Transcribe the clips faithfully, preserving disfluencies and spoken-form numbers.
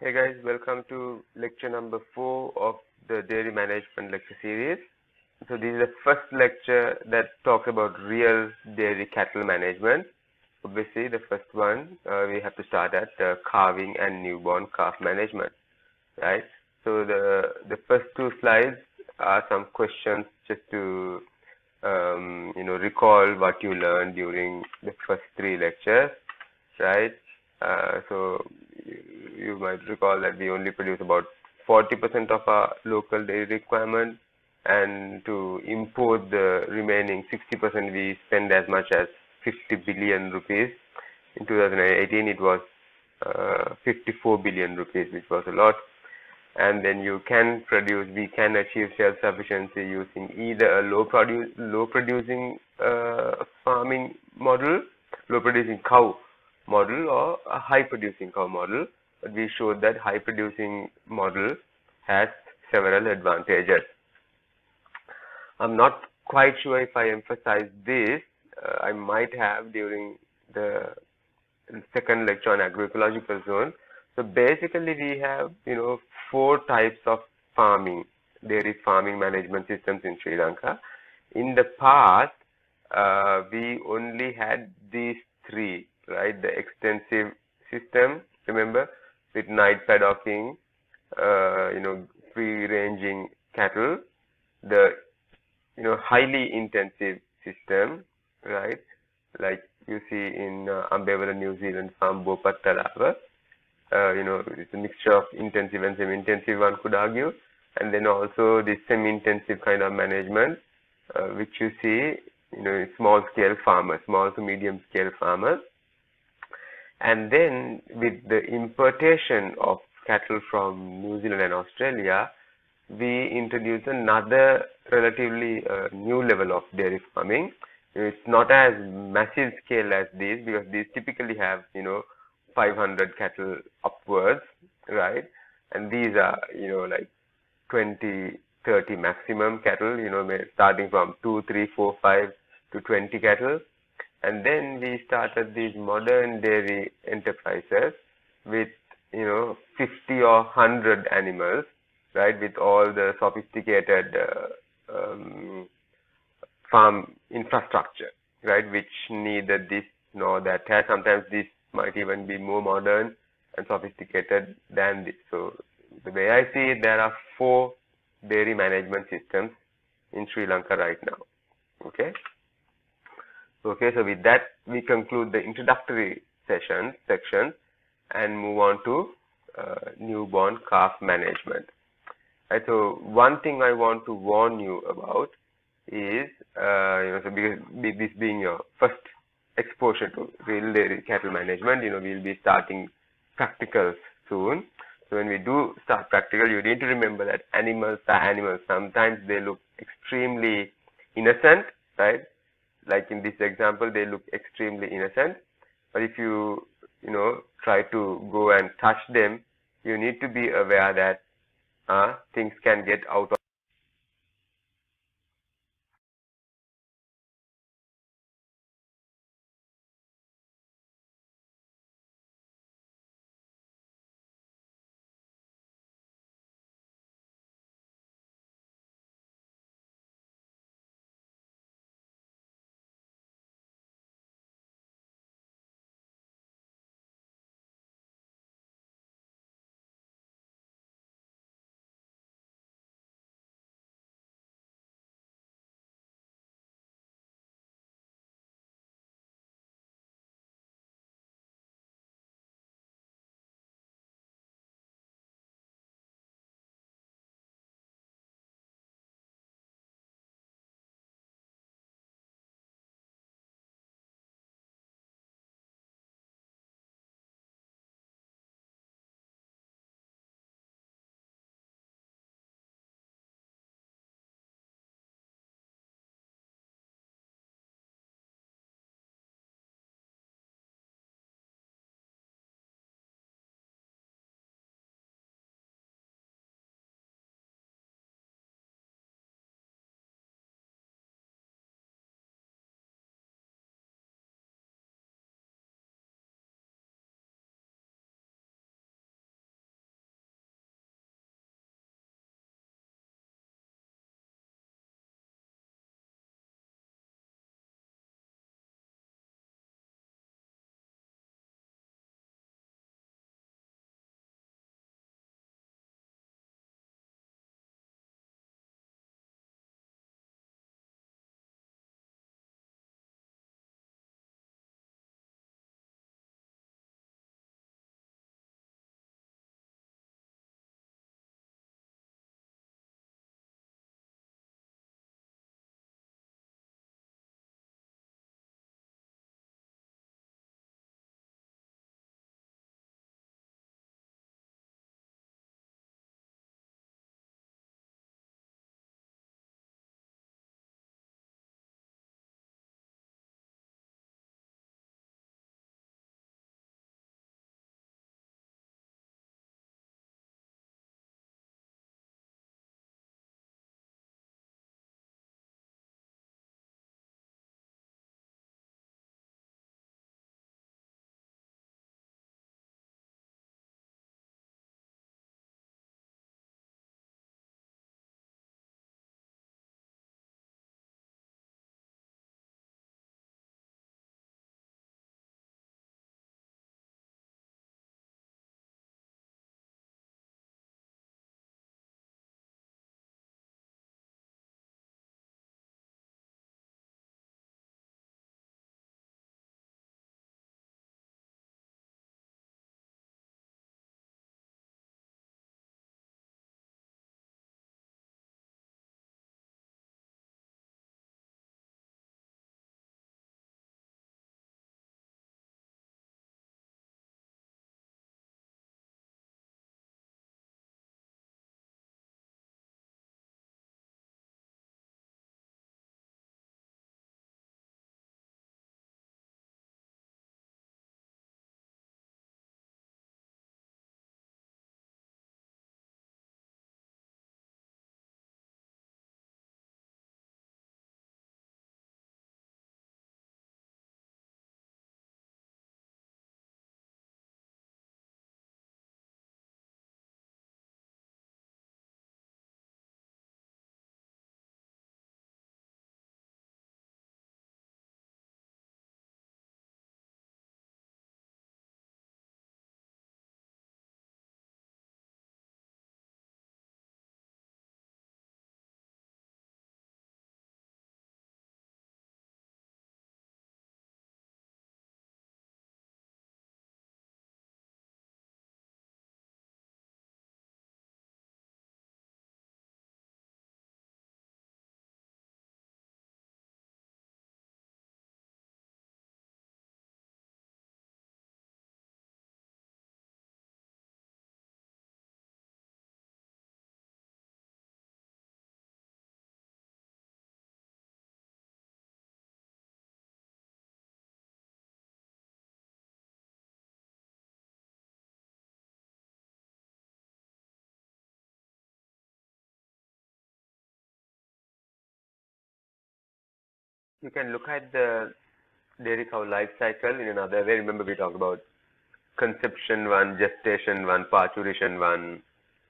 Hey guys, welcome to lecture number four of the dairy management lecture series. So this is the first lecture that talks about real dairy cattle management. Obviously the first one uh, we have to start at uh, calving and newborn calf management, right? So the the first two slides are some questions just to um, you know recall what you learned during the first three lectures, right? Uh, so you might recall that we only produce about forty percent of our local dairy requirement, and to import the remaining sixty percent we spend as much as fifty billion rupees. In two thousand eighteen it was uh, fifty-four billion rupees, which was a lot. And then you can produce, we can achieve self-sufficiency using either a low produce, low producing uh, farming model, low producing cow model, or a high producing cow model. But we showed that high producing model has several advantages. I'm not quite sure if I emphasize this, uh, I might have during the second lecture on agroecological zone. So basically we have, you know, four types of farming, dairy farming management systems in Sri Lanka. In the past, uh, we only had these three, right? The extensive system, remember, with night paddocking, uh, you know, free-ranging cattle, the, you know, highly intensive system, right, like you see in uh, Ambevala, New Zealand farm, Bo Pattera, uh, you know, it's a mixture of intensive and semi-intensive, one could argue, and then also the semi-intensive kind of management, uh, which you see, you know, small-scale farmers, small to medium-scale farmers. And then with the importation of cattle from New Zealand and Australia, we introduce another relatively uh, new level of dairy farming. It's not as massive scale as these, because these typically have, you know, five hundred cattle upwards, right? And these are, you know, like twenty, thirty maximum cattle, you know, starting from two, three, four, five to twenty cattle. And then we started these modern dairy enterprises with, you know, fifty or one hundred animals, right, with all the sophisticated uh, um, farm infrastructure, right, which neither this nor that has. Sometimes this might even be more modern and sophisticated than this. So the way I see it, there are four dairy management systems in Sri Lanka right now, okay? Okay, so with that we conclude the introductory session section and move on to uh, newborn calf management. Right, so one thing I want to warn you about is, uh, you know, so because this being your first exposure to real dairy cattle management, you know, we'll be starting practicals soon. So when we do start practical, you need to remember that animals are animals. Sometimes they look extremely innocent, right? Like in this example, they look extremely innocent, but if you, you know, try to go and touch them, you need to be aware that uh, things can get out of you can look at the dairy cow life cycle in another way. Remember, we talked about conception one, gestation one, parturition one,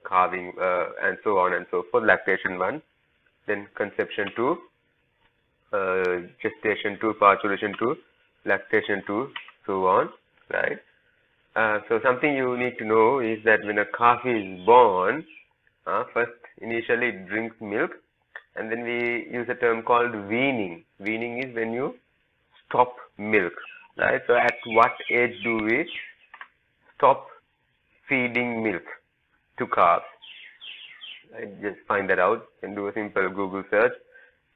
calving uh, and so on and so forth, lactation one, then conception two, uh, gestation two, parturition two, lactation two, so on, right? Uh, so something you need to know is that when a calf is born, uh, first initially it drinks milk, and then we use a term called weaning. Weaning is when you stop milk, right? So at what age do we stop feeding milk to calves? I just find that out and do a simple Google search,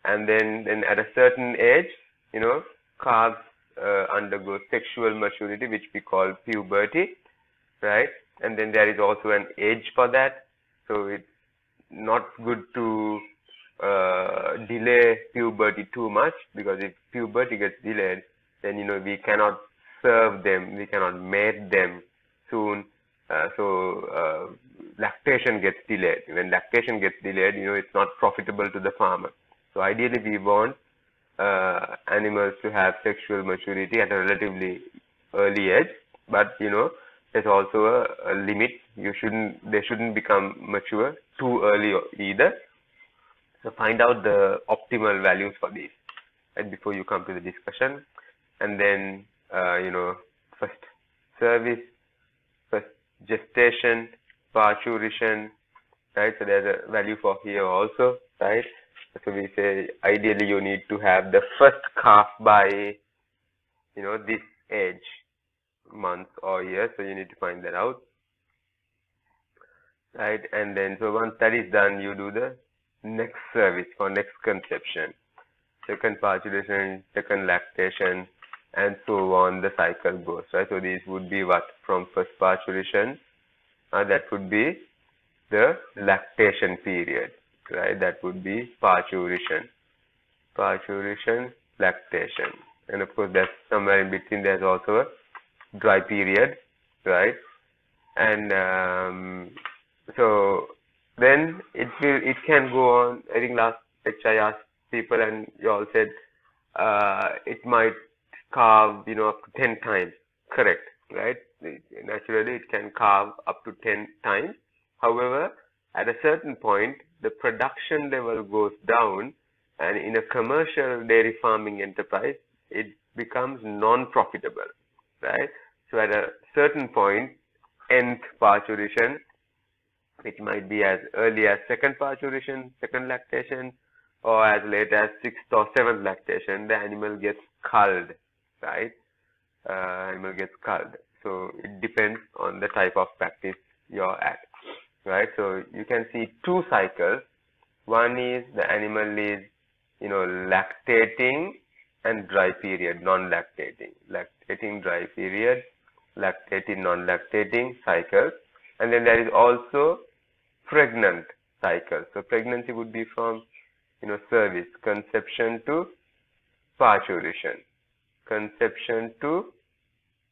and then, then at a certain age, you know, calves uh, undergo sexual maturity, which we call puberty, right? And then there is also an age for that, so it's not good to uh, delay puberty too much, because if puberty gets delayed, then you know we cannot serve them, we cannot mate them soon. Uh, so uh, lactation gets delayed. When lactation gets delayed, you know, it's not profitable to the farmer. So ideally we want uh, animals to have sexual maturity at a relatively early age, but you know, there's also a, a limit. You shouldn't, they shouldn't become mature too early either. So find out the optimal values for these, right, before you come to the discussion. And then uh, you know, first service, first gestation, parturition, right? So there's a value for here also, right? So we say ideally you need to have the first calf by, you know, this age, month or year. So you need to find that out, right? And then so once that is done, you do the next service for next conception, second parturition, second lactation, and so on. The cycle goes, right? So these would be what? From first parturition, uh, that would be the lactation period, right? That would be parturition, parturition, lactation, and of course that's somewhere in between there's also a dry period, right? And um, so then it will, it can go on. I think last lecture I asked people and you all said uh, it might calve, you know, up to ten times. Correct, right? Naturally it can calve up to ten times. However, at a certain point the production level goes down, and in a commercial dairy farming enterprise it becomes non-profitable, right? So at a certain point, nth parturition, which might be as early as second parturition, second lactation, or as late as sixth or seventh lactation, the animal gets culled, right? Uh, animal gets culled. So it depends on the type of practice you're at, right? So you can see two cycles. One is the animal is, you know, lactating and dry period, non-lactating, lactating, dry period, lactating, non-lactating cycles. And then there is also pregnant cycle. So pregnancy would be from, you know, service, conception to parturition, conception to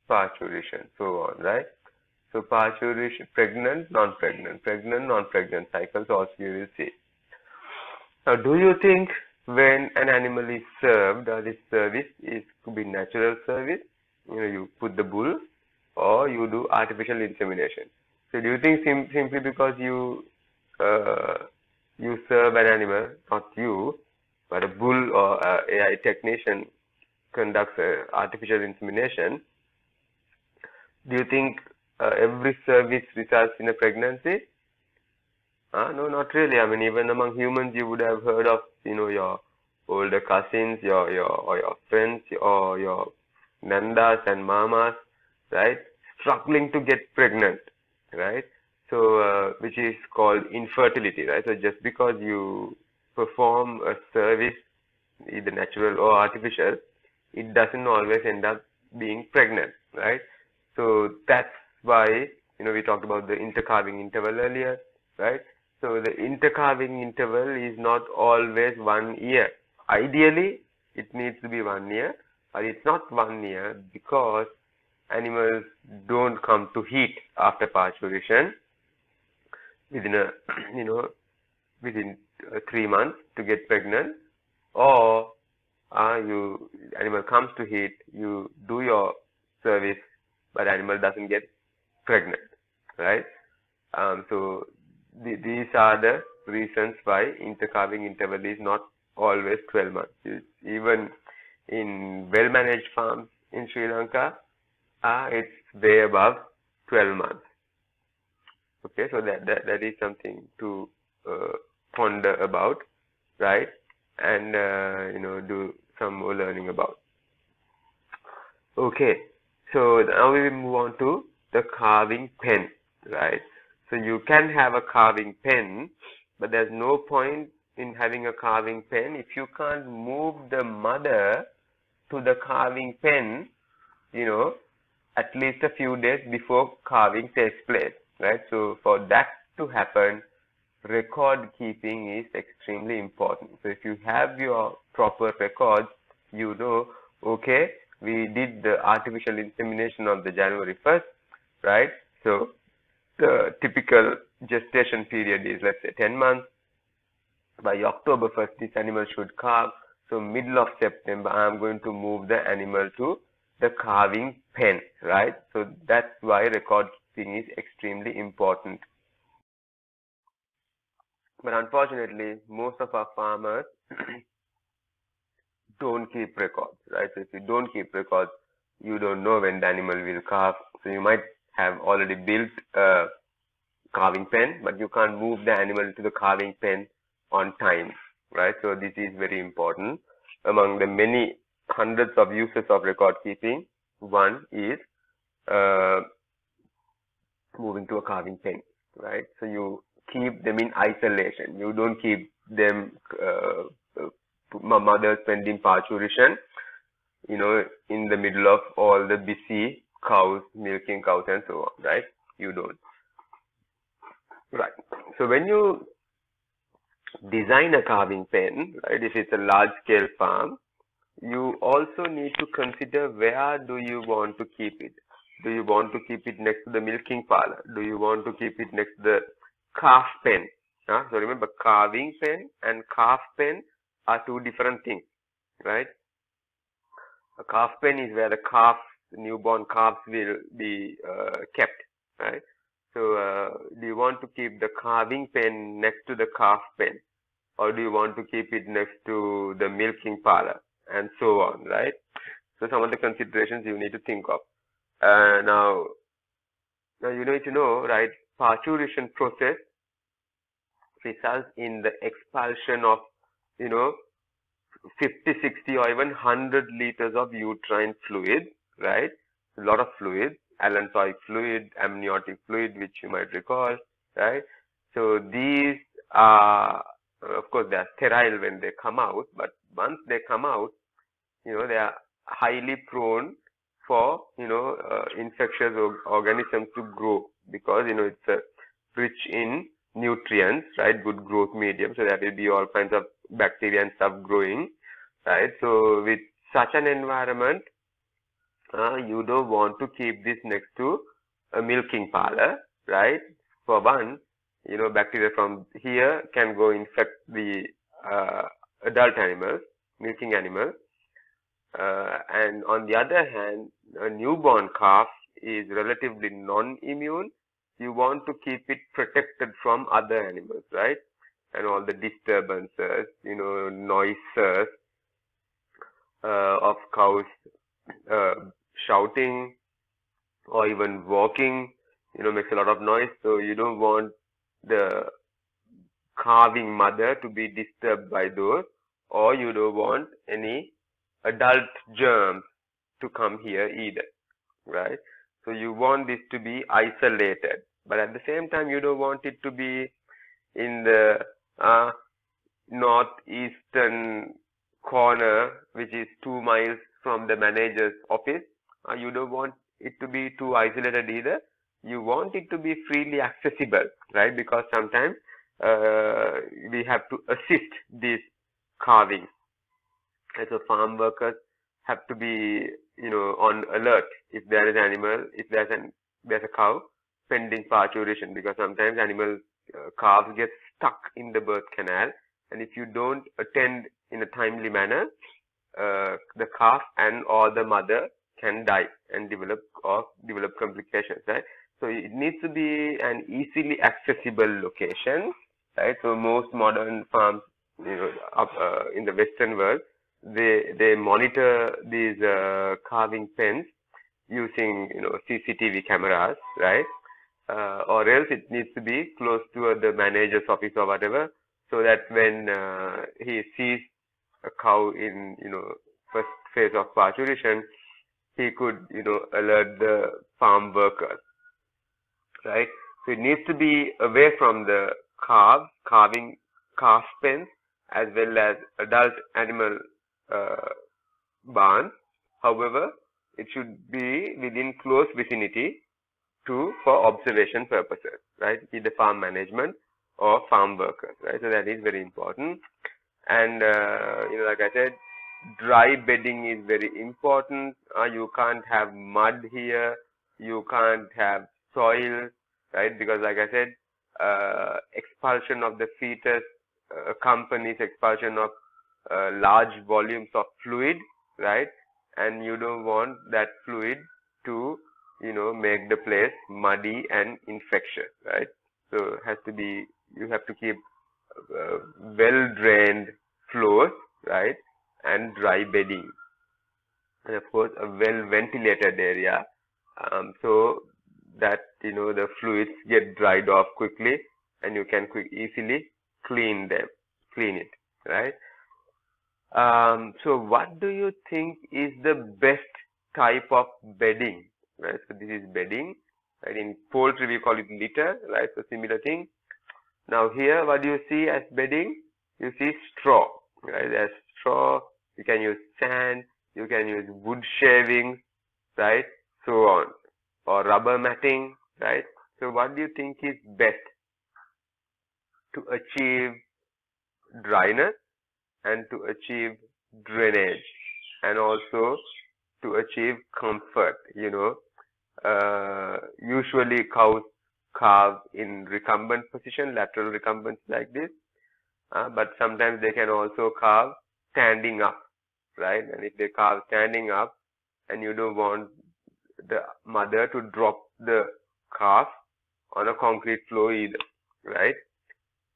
parturition, so on, right? So parturition, pregnant, non-pregnant, pregnant, non-pregnant cycles also you will see. Now, do you think when an animal is served, or this service is, could be natural service, you know, you put the bull, or you do artificial insemination? So do you think sim simply because you uh, you serve an animal, not you, but a bull or a AI technician conducts uh, artificial insemination, do you think uh, every service results in a pregnancy? Uh, no, not really. I mean, even among humans, you would have heard of, you know, your older cousins, your your or your friends, or your nandas and mamas, right, struggling to get pregnant, right? So uh, which is called infertility, right? So just because you perform a service, either natural or artificial, it doesn't always end up being pregnant, right? So that's why, you know, we talked about the intercalving interval earlier, right? So the intercalving interval is not always one year. Ideally, it needs to be one year, but it's not one year because animals don't come to heat after parturition within a, you know, within three months to get pregnant, or uh, you animal comes to heat, you do your service, but animal doesn't get pregnant, right? Um, so th these are the reasons why intercalving interval is not always twelve months. It's even in well-managed farms in Sri Lanka, uh, it's way above twelve months. Okay, so that that, that is something to uh, ponder about, right? And uh, you know, do some more learning about. Okay, so now we move on to the carving pen, right? So you can have a carving pen, but there's no point in having a carving pen if you can't move the mother to the carving pen, you know, at least a few days before carving takes place, right? So for that to happen, record keeping is extremely important. So if you have your proper records, you know, okay, we did the artificial insemination on the January first, right? So the typical gestation period is, let's say, ten months. By October first, this animal should calve. So middle of September, I'm going to move the animal to the carving pen, right? So that's why record keeping is extremely important. But unfortunately, most of our farmers don't keep records, right? So if you don't keep records, you don't know when the animal will calve. So you might have already built a carving pen, but you can't move the animal to the carving pen on time, right? So this is very important. Among the many hundreds of uses of record keeping, one is uh, moving to a carving pen, right? So you keep them in isolation. You don't keep them uh, mothers pending parturition, you know, in the middle of all the busy cows, milking cows and so on, right? You don't. Right. So when you design a carving pen, right, if it's a large scale farm, you also need to consider where do you want to keep it. Do you want to keep it next to the milking parlor? Do you want to keep it next to the calf pen? Huh? So remember, carving pen and calf pen are two different things, right? A calf pen is where the calf, newborn calves will be uh, kept, right? So uh, do you want to keep the carving pen next to the calf pen, or do you want to keep it next to the milking parlor and so on, right? So some of the considerations you need to think of. Uh, now, now you need to know, right, parturition process results in the expulsion of, you know, fifty, sixty or even one hundred liters of uterine fluid, right? A lot of fluid, allantoic fluid, amniotic fluid, which you might recall, right? So these are, of course, they are sterile when they come out, but once they come out, you know, they are highly prone for, you know, uh, infectious organisms to grow, because, you know, it's uh, rich in nutrients, right? Good growth medium. So there will be all kinds of bacteria and stuff growing, right? So with such an environment, Uh, you don't want to keep this next to a milking parlor, right? For one, you know, bacteria from here can go infect the uh, adult animals, milking animals. Uh, and on the other hand, a newborn calf is relatively non-immune. You want to keep it protected from other animals, right? And all the disturbances, you know, noises uh, of cows uh, shouting or even walking, you know, makes a lot of noise. So you don't want the calving mother to be disturbed by those, or you don't want any adult germs to come here either, right? So you want this to be isolated, but at the same time you don't want it to be in the uh, northeastern corner, which is two miles from the manager's office. Uh, you don't want it to be too isolated either. You want it to be freely accessible, right? Because sometimes uh, we have to assist these calving. And so farm workers have to be, you know, on alert if there is an animal, if there's an there's a cow pending parturition, because sometimes animal uh, calves get stuck in the birth canal, and if you don't attend in a timely manner, uh, the calf and or the mother can die and develop or develop complications, right? So it needs to be an easily accessible location, right? So most modern farms, you know, up, uh, in the Western world, they they monitor these uh, calving pens using, you know, C C T V cameras, right? Uh, or else it needs to be close to uh, the manager's office or whatever, so that when uh, he sees a cow in, you know, first phase of parturition, he could, you know, alert the farm workers, right? So it needs to be away from the calves, calving calf pens, as well as adult animal uh, barn. However, it should be within close vicinity to for observation purposes, right? Either farm management or farm workers, right? So that is very important. And uh, you know, like I said, dry bedding is very important. Uh, you can't have mud here. You can't have soil, right? Because like I said, uh, expulsion of the fetus uh, accompanies expulsion of uh, large volumes of fluid, right? And you don't want that fluid to, you know, make the place muddy and infectious, right? So it has to be, you have to keep uh, well-drained floors, right? And dry bedding, and of course a well-ventilated area, um, so that, you know, the fluids get dried off quickly and you can quick, easily clean them, clean it, right? Um, so what do you think is the best type of bedding, right? So this is bedding, right? In poultry we call it litter, right? So similar thing. Now here, what do you see as bedding? You see straw, right? As straw, you can use sand, you can use wood shavings, right? So on, or rubber matting, right? So what do you think is best to achieve dryness and to achieve drainage and also to achieve comfort? You know, uh, usually cows calve in recumbent position, lateral recumbents like this, uh, but sometimes they can also calve standing up, right? And if they calve standing up, and you don't want the mother to drop the calf on a concrete floor either, right?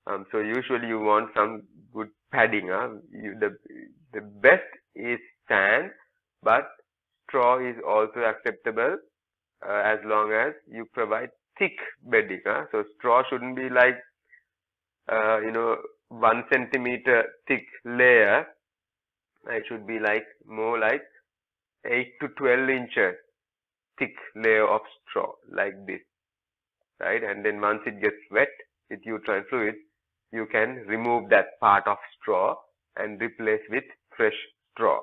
Um, so usually you want some good padding. Huh? You, the the best is sand, but straw is also acceptable uh, as long as you provide thick bedding. Huh? So straw shouldn't be like uh, you know, one centimeter thick layer. It should be like more like eight to twelve inches thick layer of straw like this, right? And then once it gets wet with uterine fluid, you can remove that part of straw and replace with fresh straw,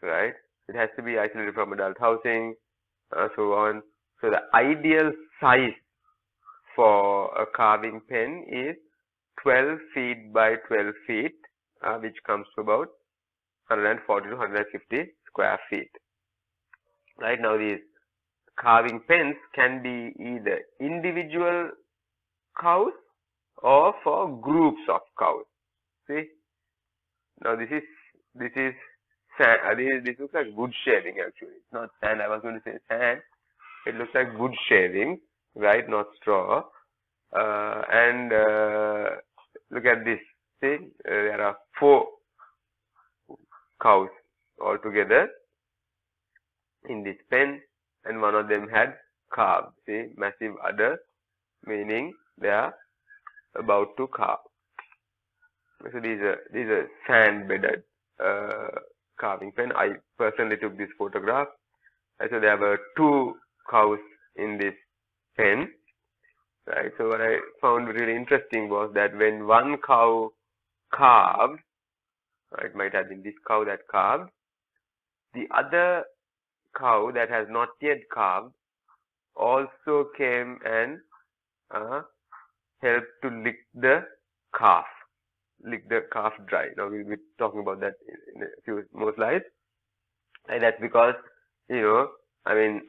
right? It has to be isolated from adult housing, uh, so on. So the ideal size for a calving pen is twelve feet by twelve feet, uh, which comes to about one hundred forty to one hundred fifty square feet. Right now, these calving pens can be either individual cows or for groups of cows. See, now this is this is sand. Uh, this, this looks like wood shaving actually. It's not sand. I was going to say sand. It looks like wood shaving, right? Not straw. Uh, and uh, look at this. See, uh, there are four cows altogether in this pen, and one of them had calved. See, massive udder, meaning they are about to calve. So these are these are sand bedded uh, calving pen. I personally took this photograph. So there were two cows in this pen, right? So what I found really interesting was that when one cow calved, it might have been this cow that calved, the other cow that has not yet calved also came and uh, helped to lick the calf, lick the calf dry. Now we'll be talking about that in a few more slides. And that's because, you know, I mean,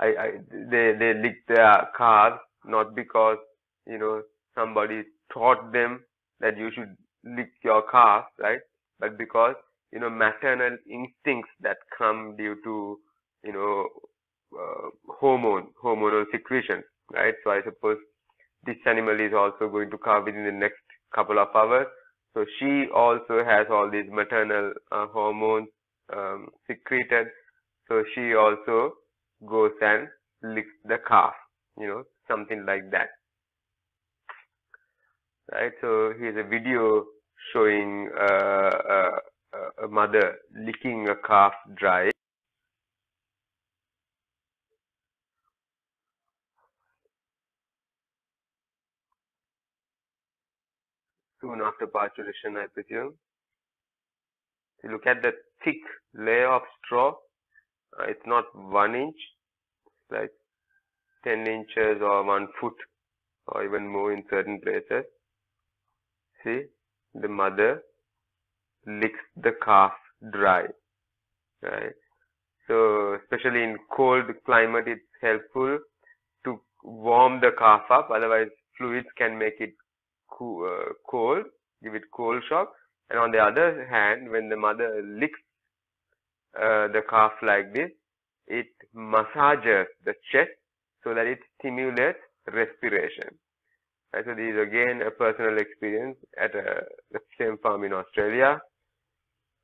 I, I they they licked their calves not because, you know, somebody taught them that you should lick your calf, right? But because you know, maternal instincts that come due to, you know, uh, hormone, hormonal secretion, right? So I suppose this animal is also going to calve within the next couple of hours. So she also has all these maternal uh, hormones um, secreted. So she also goes and licks the calf, you know, something like that. Right, so here's a video showing uh, uh, a mother licking a calf dry. Soon after parturition, I presume. You look at the thick layer of straw. Uh, it's not one inch, it's like ten inches or one foot or even more in certain places. See, the mother licks the calf dry, right? So especially in cold climate, it's helpful to warm the calf up, otherwise fluids can make it cool, uh, cold, give it cold shock. And on the other hand, when the mother licks uh, the calf like this, it massages the chest so that it stimulates respiration. Right, so this is again a personal experience at a same farm in Australia,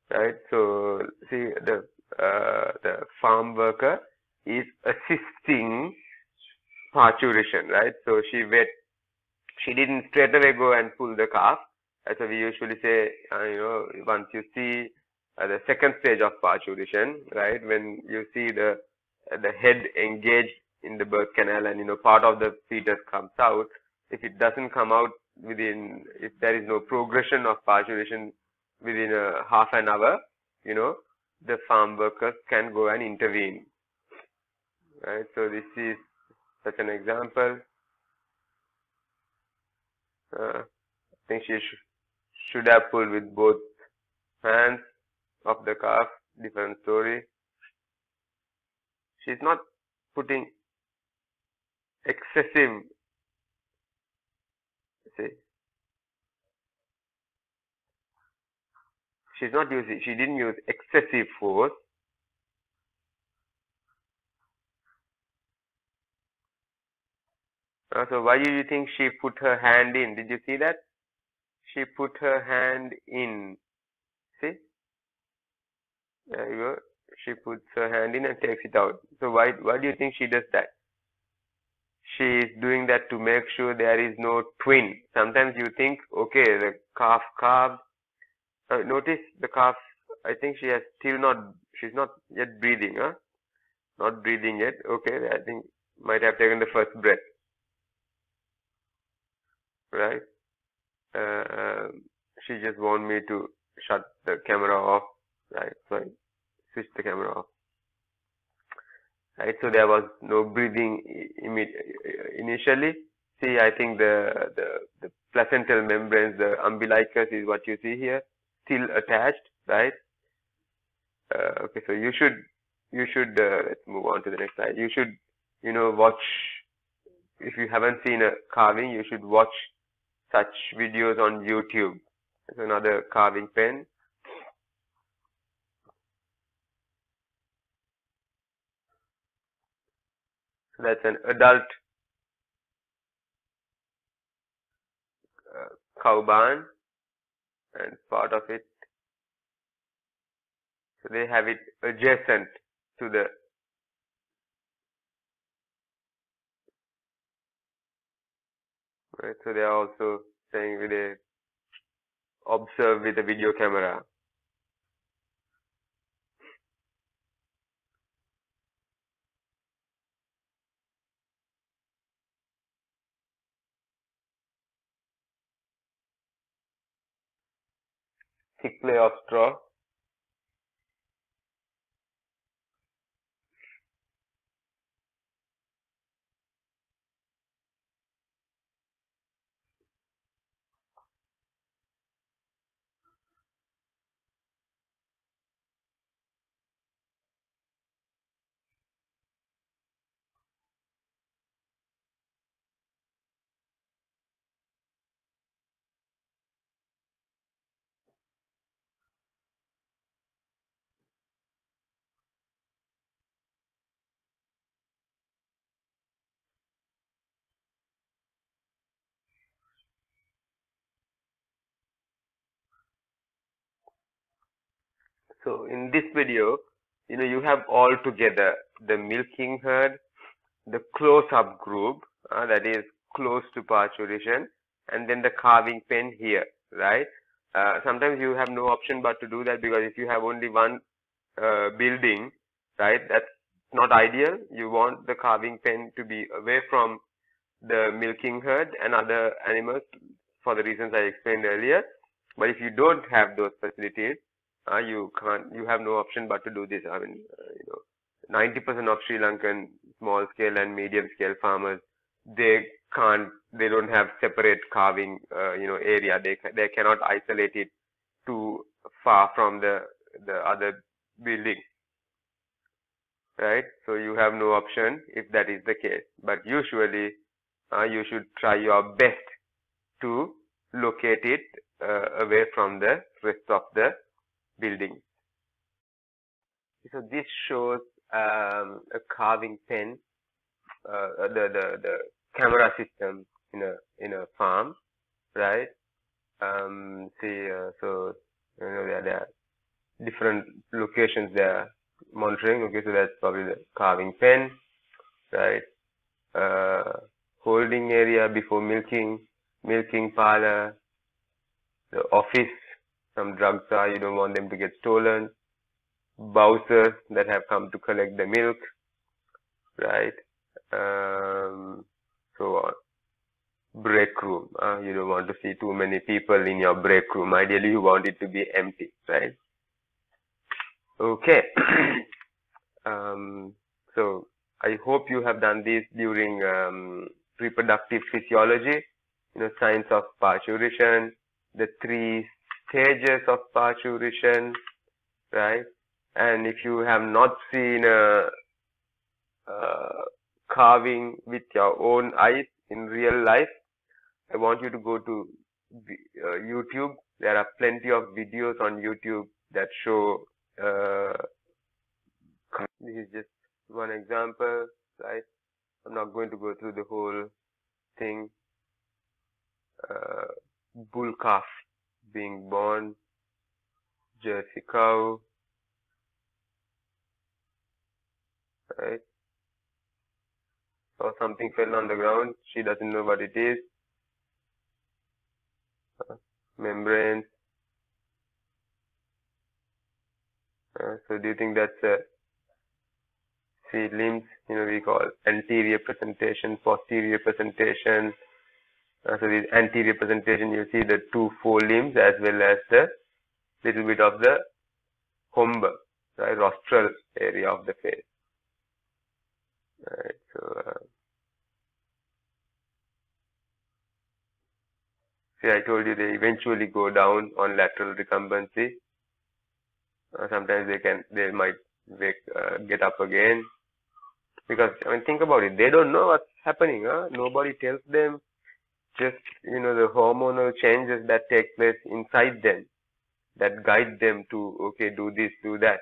right? So see, the uh, the farm worker is assisting parturition, right? So she wet, she didn't straight away go and pull the calf. Right? So we usually say, uh, you know, once you see uh, the second stage of parturition, right? When you see the the head engaged in the birth canal and you know part of the fetus comes out. If it doesn't come out within, if there is no progression of parturition within a half an hour, you know, the farm workers can go and intervene. Right, so this is such an example. Uh, I think she sh should have pulled with both hands of the calf, different story. She's not putting excessive. See, she's not using, she didn't use excessive force. Uh, so why do you think she put her hand in? Did you see that? She put her hand in. See, there you go. She puts her hand in and takes it out. So why, why do you think she does that? She is doing that to make sure there is no twin. Sometimes you think, okay, the calf calves. Uh, notice the calf. I think she has still not. She's not yet breathing. Huh? Not breathing yet. Okay, I think might have taken the first breath. Right. Uh, she just warned me to shut the camera off. Right. So I switched the camera off. Right, so there was no breathing initially. See, I think the, the, the placental membranes, the umbilicus is what you see here, still attached, right? Uh, okay, so you should, you should, uh, let's move on to the next slide. You should, you know, watch, if you haven't seen a carving, you should watch such videos on YouTube. There's another carving pen. That's an adult uh, cow barn and part of it. So they have it adjacent to the right. So they are also saying with a observe with a video camera. Thick layer of straw. So in this video, you know, you have all together the milking herd, the close-up group, uh, that is close to parturition, and then the calving pen here, right? Uh, sometimes you have no option but to do that, because if you have only one uh, building, right, that's not ideal. You want the calving pen to be away from the milking herd and other animals for the reasons I explained earlier. But if you don't have those facilities, uh, you can't, you have no option but to do this. I mean, uh, you know, ninety percent of Sri Lankan small scale and medium scale farmers, they can't, they don't have separate calving, uh, you know, area. They, they cannot isolate it too far from the, the other building, right? So you have no option if that is the case, but usually uh, you should try your best to locate it uh, away from the rest of the building. So this shows um, a carving pen, uh, the, the, the camera system in a, in a farm, right? Um, see, uh, so, you know, there, there are different locations they are monitoring. Okay, so that's probably the carving pen, right? Uh, holding area before milking, milking parlor, the office, some drugs are, you don't want them to get stolen, bowsers that have come to collect the milk, right? Um, so on. Break room, uh, you don't want to see too many people in your break room. Ideally you want it to be empty, right? Okay. um, so I hope you have done this during um, reproductive physiology, you know, signs of parturition, the three stages of parturition, right? And if you have not seen a, a carving with your own eyes in real life, I want you to go to uh, YouTube. There are plenty of videos on YouTube that show. Uh, this is just one example, right? I'm not going to go through the whole thing. Uh, bull calf being born, Jersey cow, right? Or something fell on the ground, she doesn't know what it is. Uh, membranes. Uh, so do you think that's a, see, limbs, you know, we call anterior presentation, posterior presentation. Uh, so this anterior presentation, you see the two forelimbs as well as the little bit of the comber, right, rostral area of the face. Right, so uh, see, I told you they eventually go down on lateral recumbency. Uh, sometimes they can, they might wake, uh, get up again, because I mean, think about it. They don't know what's happening. Huh? Nobody tells them. Just, you know, the hormonal changes that take place inside them that guide them to, okay, do this, do that.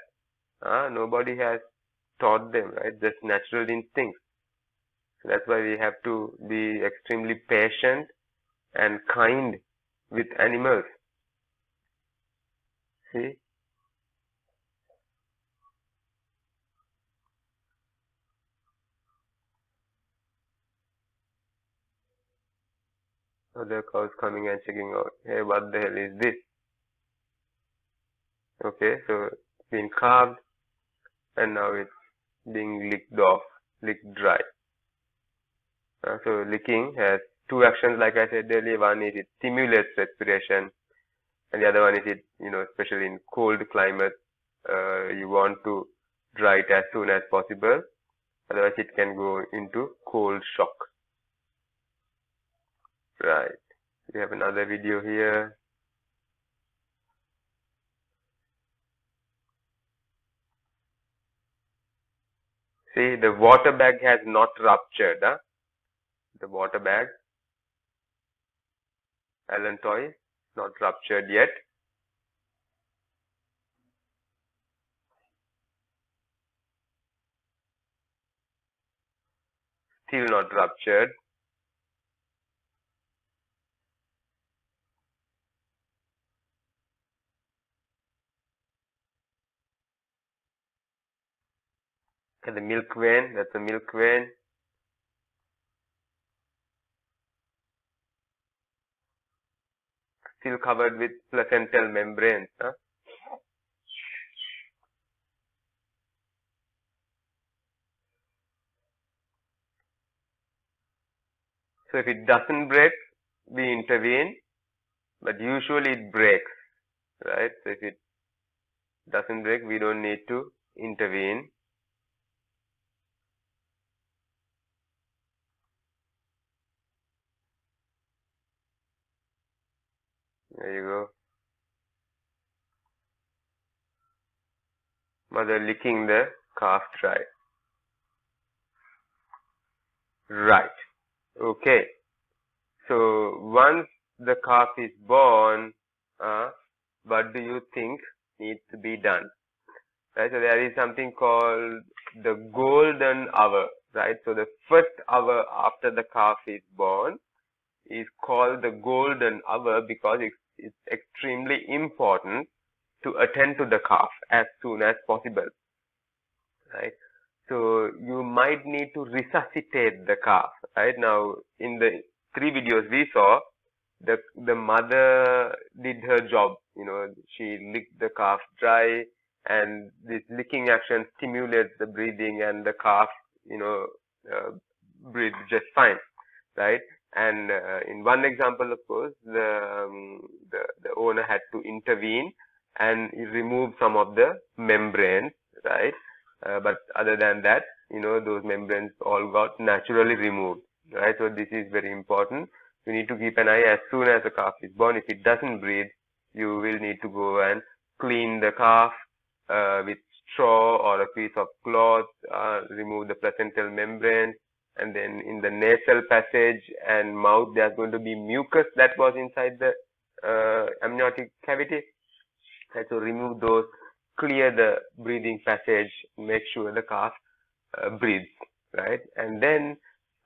Uh, nobody has taught them, right? Just natural instincts. So that's why we have to be extremely patient and kind with animals. See? Other cows coming and checking out, hey, what the hell is this? Okay, so it's been carved and now it's being licked off, licked dry. Uh, so licking has two actions, like I said earlier. One is it stimulates respiration, and the other one is it, you know, especially in cold climates, uh, you want to dry it as soon as possible, otherwise it can go into cold shock. Right, we have another video here. See, the water bag has not ruptured, huh? The water bag, allantois, not ruptured yet. Still not ruptured. Okay, the milk vein, that's a milk vein. Still covered with placental membranes. Huh? So if it doesn't break, we intervene, but usually it breaks, right? So if it doesn't break, we don't need to intervene. There you go. Mother licking the calf dry. Right. Okay. So once the calf is born, uh, what do you think needs to be done? Right. So there is something called the golden hour. Right. So the first hour after the calf is born is called the golden hour because it's, it's extremely important to attend to the calf as soon as possible. Right. So you might need to resuscitate the calf. Right now, in the three videos we saw, the the mother did her job. You know, she licked the calf dry, and this licking action stimulates the breathing, and the calf, you know, uh, breathes just fine. Right. And uh, in one example, of course, the, um, the the owner had to intervene and remove some of the membranes, right? Uh, but other than that, you know, those membranes all got naturally removed, right? So this is very important. You need to keep an eye as soon as the calf is born. If it doesn't breathe, you will need to go and clean the calf uh, with straw or a piece of cloth, uh, remove the placental membrane. And then in the nasal passage and mouth, there's going to be mucus that was inside the uh, amniotic cavity. Right, so remove those, clear the breathing passage, make sure the calf uh, breathes, right? And then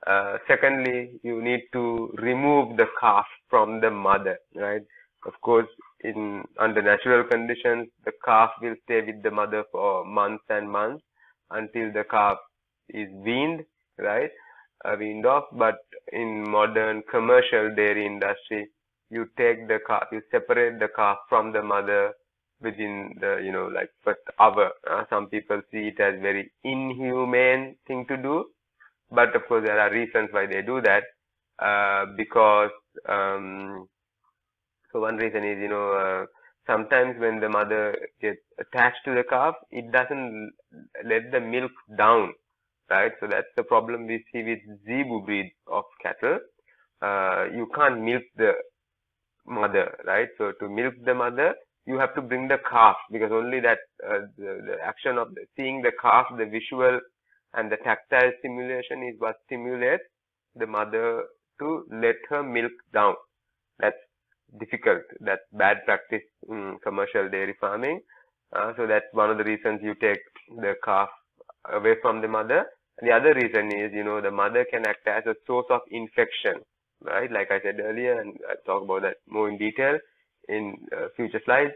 uh, secondly, you need to remove the calf from the mother, right? Of course, in under natural conditions, the calf will stay with the mother for months and months until the calf is weaned. Right, uh, weaned off. But in modern commercial dairy industry, you take the calf, you separate the calf from the mother within the, you know, like first hour. Uh, some people see it as very inhumane thing to do, but of course there are reasons why they do that. Uh, because um, so one reason is, you know, uh, sometimes when the mother gets attached to the calf, it doesn't let the milk down. Right, so that's the problem we see with zebu breed of cattle. Uh, you can't milk the mother, right? So to milk the mother, you have to bring the calf, because only that uh, the, the action of the, seeing the calf, the visual and the tactile stimulation is what stimulates the mother to let her milk down. That's difficult. That's bad practice in commercial dairy farming. Uh, so that's one of the reasons you take the calf away from the mother. The other reason is, you know, the mother can act as a source of infection, right? Like I said earlier, and I'll talk about that more in detail in uh, future slides.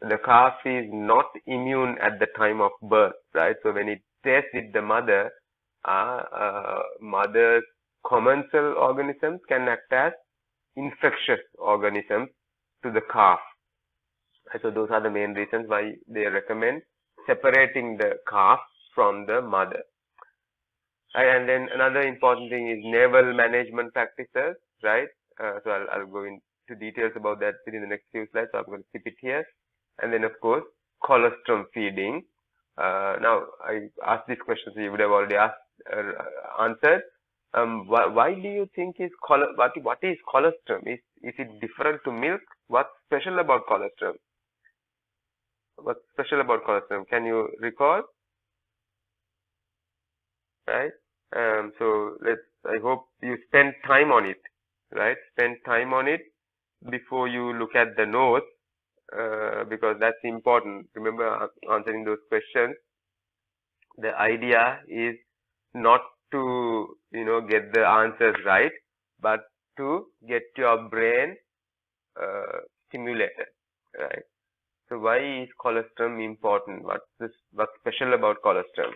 The calf is not immune at the time of birth, right? So when it stays with the mother, uh, uh, mother's commensal organisms can act as infectious organisms to the calf. So those are the main reasons why they recommend separating the calf from the mother. And then another important thing is navel management practices, right? Uh, so I'll, I'll go into details about that in the next few slides, so I'm going to skip it here. And then, of course, colostrum feeding. Uh, now, I asked this question, so you would have already asked, uh, answered. Um, why, why do you think is col what, what is colostrum? Is, is it different to milk? What's special about colostrum? What's special about colostrum? Can you recall? Right. Um, so let's. I hope you spend time on it. Right. Spend time on it before you look at the notes, uh, because that's important. Remember answering those questions. The idea is not to, you know, get the answers right, but to get your brain uh, stimulated. Right. So why is colostrum important? What's this, what's special about colostrum?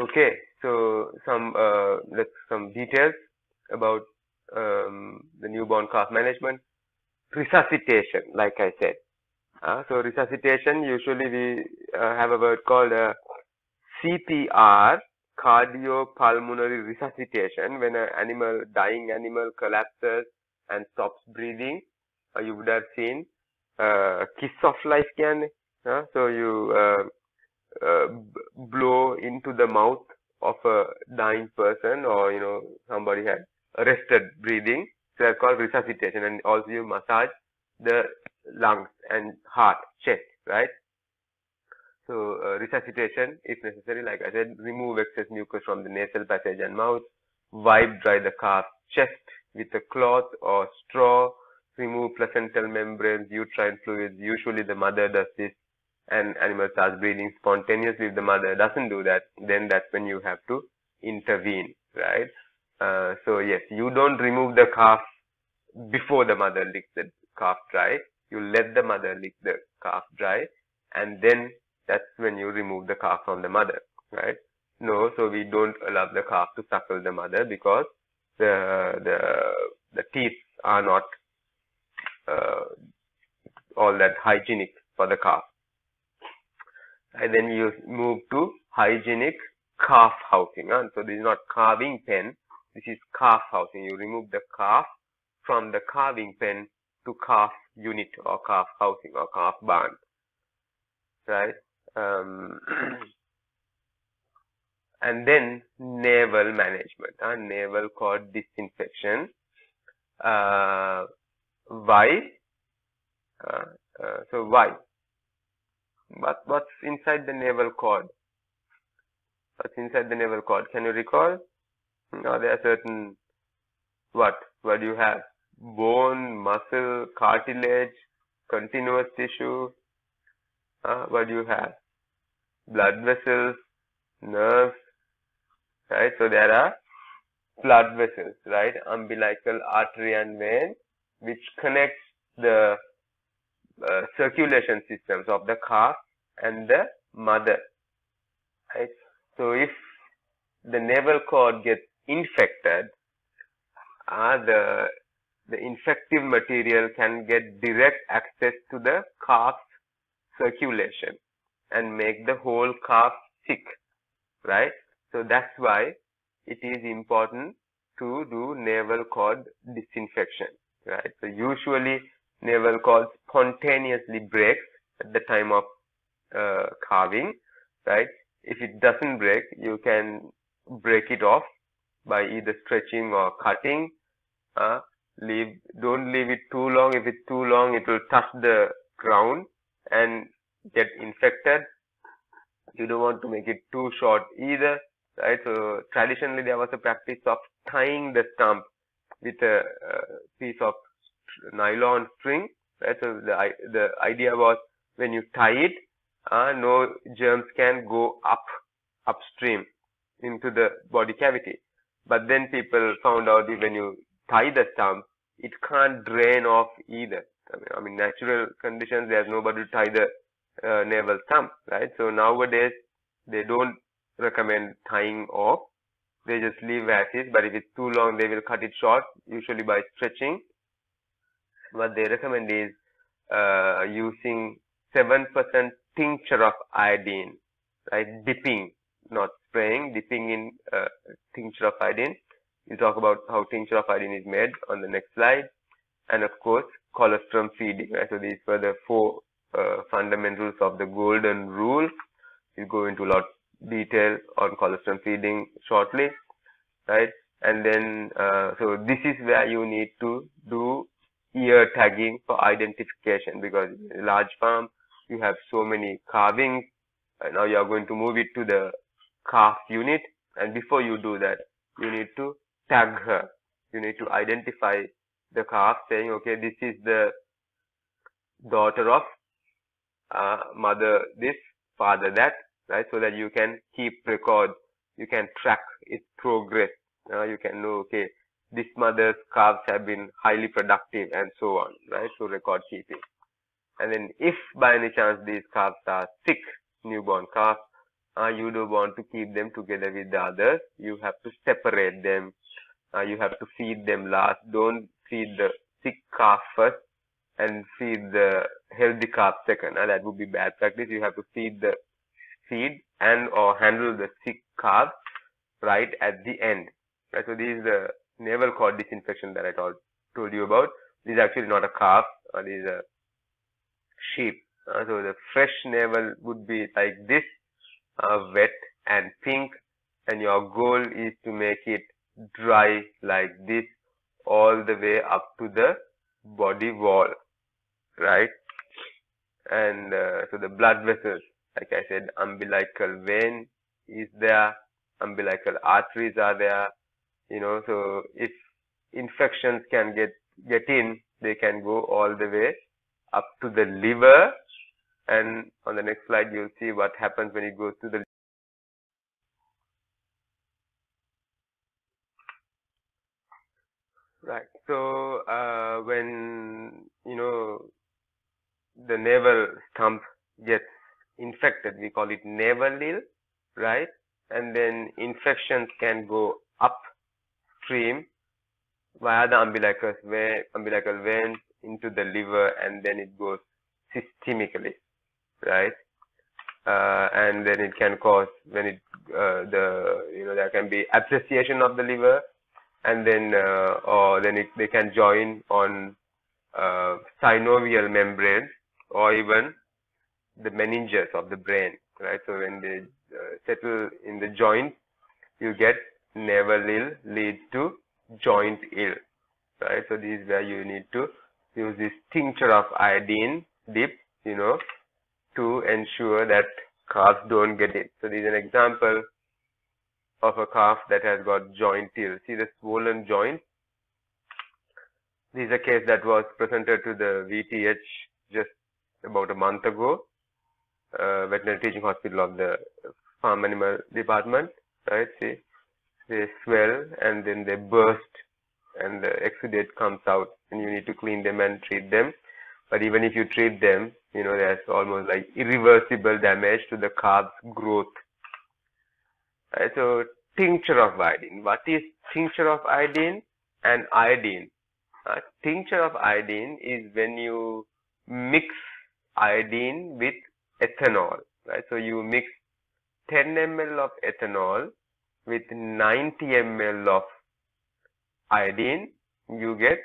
Okay, so some uh, let's some details about um, the newborn calf management. Resuscitation, like I said. Uh, so resuscitation, usually we uh, have a word called uh, C P R, cardiopulmonary resuscitation. When an animal, dying animal collapses and stops breathing, uh, you would have seen uh, kiss of life can. Uh, so you uh, uh, blow into the mouth of a dying person, or you know somebody had arrested breathing. They are called resuscitation. And also you massage the lungs and heart, chest, right? So uh, resuscitation is necessary. Like I said, remove excess mucus from the nasal passage and mouth, wipe dry the calf's chest with a cloth or straw, remove placental membranes, uterine fluids. Usually the mother does this and animal starts breathing spontaneously. If the mother doesn't do that, then that's when you have to intervene, right? Uh, so yes, you don't remove the calf before the mother licks the calf dry. You let the mother lick the calf dry, and then that's when you remove the calf from the mother, right? No, so we don't allow the calf to suckle the mother because the the the teeth are not uh, all that hygienic for the calf. And then you move to hygienic calf housing. Huh? So this is not carving pen. This is calf housing. You remove the calf from the carving pen to calf unit or calf housing or calf barn, right? Um, and then naval management, uh, naval cord disinfection. Uh, why? Uh, uh, so why? But what's inside the naval cord? What's inside the naval cord? Can you recall? Now there are certain what? What do you have? Bone, muscle, cartilage, continuous tissue. Uh, what do you have? Blood vessels, nerves, right? So there are blood vessels, right? Umbilical artery and vein, which connects the uh, circulation systems of the calf and the mother, right? So if the navel cord gets infected, uh, the the infective material can get direct access to the calf's circulation and make the whole calf sick, right? So that's why it is important to do navel cord disinfection, right? So usually navel cord spontaneously breaks at the time of uh, carving, right? If it doesn't break, you can break it off by either stretching or cutting. Uh, leave, don't leave it too long. If it's too long, it will touch the ground and get infected. You don't want to make it too short either, right? So traditionally there was a practice of tying the stump with a uh, piece of nylon string, right? So the, the idea was when you tie it, uh, no germs can go up upstream into the body cavity. But then people found out that when you tie the stump, it can't drain off either. I mean, I mean natural conditions, there's nobody to tie the uh, navel stump, right? So nowadays they don't recommend tying off. They just leave as is, but if it's too long, they will cut it short, usually by stretching. What they recommend is uh, using seven percent tincture of iodine, right? Dipping, not spraying, dipping in uh, tincture of iodine. We'll talk about how tincture of iodine is made on the next slide. And of course, colostrum feeding, right? So these were the four uh, fundamentals of the golden rule. We'll go into a lot of detail on colostrum feeding shortly, right? And then, uh, so this is where you need to do ear tagging for identification, because in a large farm, you have so many carvings. And now you are going to move it to the calf unit, and before you do that, you need to tag her. You need to identify the calf, saying, okay, this is the daughter of uh, mother this, father that, right? So that you can keep record, you can track its progress. Uh, you can know, okay, this mother's calves have been highly productive and so on, right? So record keeping. And then if by any chance these calves are sick, newborn calves, Uh, you don't want to keep them together with the others. You have to separate them. Uh, you have to feed them last. Don't feed the sick calf first and feed the healthy calf second. Uh, that would be bad practice. You have to feed the feed and or handle the sick calf right at the end. Uh, so this is the navel cord disinfection that I told told you about. This is actually not a calf. Uh, this is a sheep. Uh, so the fresh navel would be like this, uh, wet and pink, and your goal is to make it dry like this all the way up to the body wall, right? And uh, so the blood vessels, like I said, umbilical vein is there, umbilical arteries are there, you know. So if infections can get get in, they can go all the way up to the liver. And on the next slide, you'll see what happens when it goes to the. Right. So uh, when you know the navel stump gets infected, we call it navel ill, right? And then infections can go upstream via the umbilical vein, umbilical vein into the liver, and then it goes systemically, right? Uh, and then it can cause, when it uh, the you know there can be abscessation of the liver, and then uh, or then it, they can join on uh, synovial membrane or even the meninges of the brain, right? So when they uh, settle in the joint, you get navel ill leads to joint ill, right? So this is where you need to use this tincture of iodine dip, you know, to ensure that calves don't get it. So this is an example of a calf that has got joint ill. See the swollen joint? This is a case that was presented to the V T H just about a month ago, uh, Veterinary Teaching Hospital of the Farm Animal Department, right? See, they swell and then they burst and the exudate comes out, and you need to clean them and treat them. But even if you treat them, you know, there's almost like irreversible damage to the calf's growth. Right, so tincture of iodine. What is tincture of iodine and iodine? Uh, tincture of iodine is when you mix iodine with ethanol. Right, so you mix ten milliliters of ethanol with ninety milliliters of iodine, you get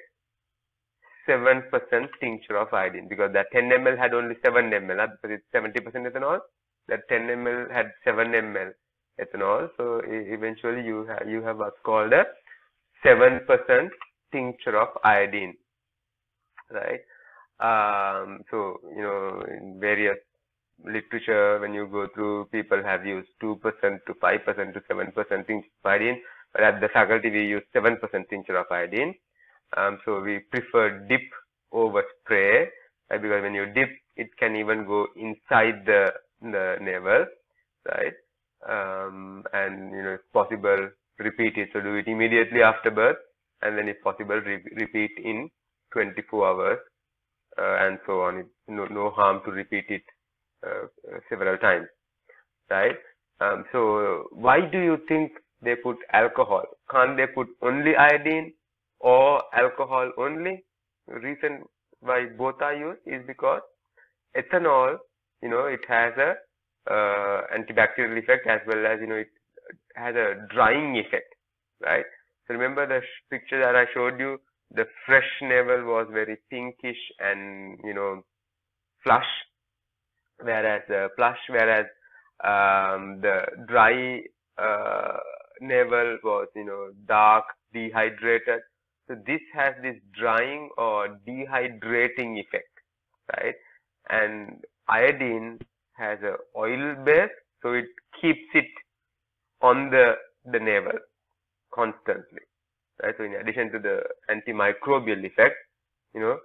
seven percent tincture of iodine, because that ten milliliters had only seven milliliters, because it's seventy percent ethanol. That ten milliliters had seven milliliters ethanol. So eventually you have, you have what's called a seven percent tincture of iodine, right? Um, so, you know, in various literature, when you go through, people have used two percent to five percent to seven percent tincture of iodine. But at the faculty, we use seven percent tincture of iodine. Um, so we prefer dip over spray, right? Because when you dip, it can even go inside the, the navel, right? Um, and, you know, if possible, repeat it. So do it immediately after birth, and then if possible, re repeat in twenty-four hours, uh, and so on. It, no, no harm to repeat it uh, several times, right? Um, so why do you think they put alcohol? Can't they put only iodine or alcohol only? The reason why both are used is because ethanol, you know, it has a uh, antibacterial effect, as well as, you know, it has a drying effect, right? So remember the picture that I showed you, the fresh navel was very pinkish and, you know, flush, whereas uh, plush, whereas um, the dry uh, navel was, you know, dark, dehydrated. So this has this drying or dehydrating effect, right? And iodine has an oil base, so it keeps it on the, the navel constantly, right? So in addition to the antimicrobial effect, you know,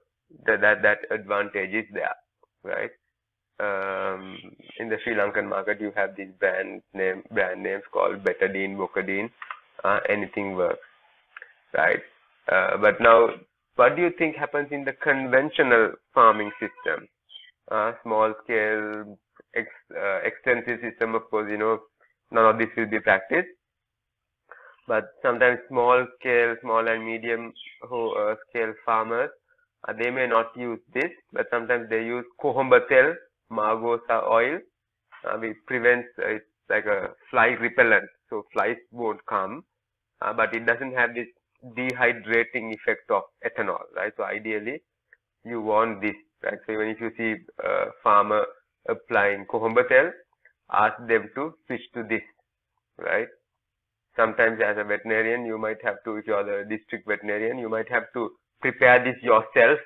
that, that, that advantage is there, right? Um, in the Sri Lankan market, you have these brand name, brand names called Betadin, Bokadin, uh, anything works, right? Uh, but now, what do you think happens in the conventional farming system? Uh, small scale ex, uh, extensive system, of course, you know, none of this will be practiced. But sometimes small scale, small and medium uh, scale farmers, uh, they may not use this, but sometimes they use Kohombatel, Magotsa oil, uh, which prevents, uh, it's like a fly repellent, so flies won't come, uh, but it doesn't have this dehydrating effect of ethanol, right? So ideally, you want this, right? So even if you see a farmer applying Kohombatel, ask them to switch to this, right? Sometimes as a veterinarian, you might have to, if you are the district veterinarian, you might have to prepare this yourself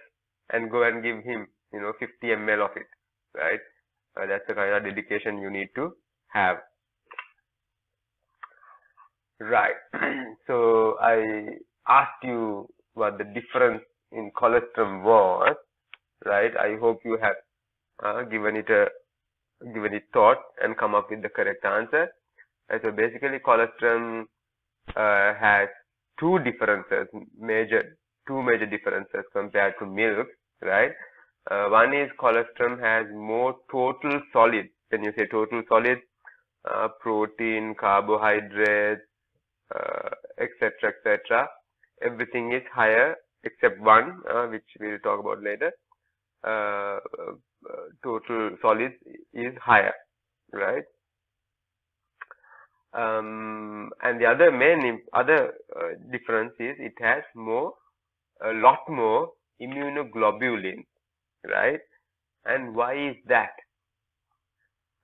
and go and give him, you know, fifty milliliters of it, right? Uh, that's the kind of dedication you need to have. Right. So I asked you what the difference in colostrum was, right? I hope you have uh, given it a given it thought and come up with the correct answer. And so basically, colostrum uh, has two differences, major two major differences compared to milk, right? Uh, one is colostrum has more total solids. When you say total solids, uh, protein, carbohydrates, uh, etc, etc, everything is higher except one, uh, which we will talk about later. Uh, uh, total solids is higher, right? Um, and the other main other uh, difference is it has more, a lot more immunoglobulin, right? And why is that?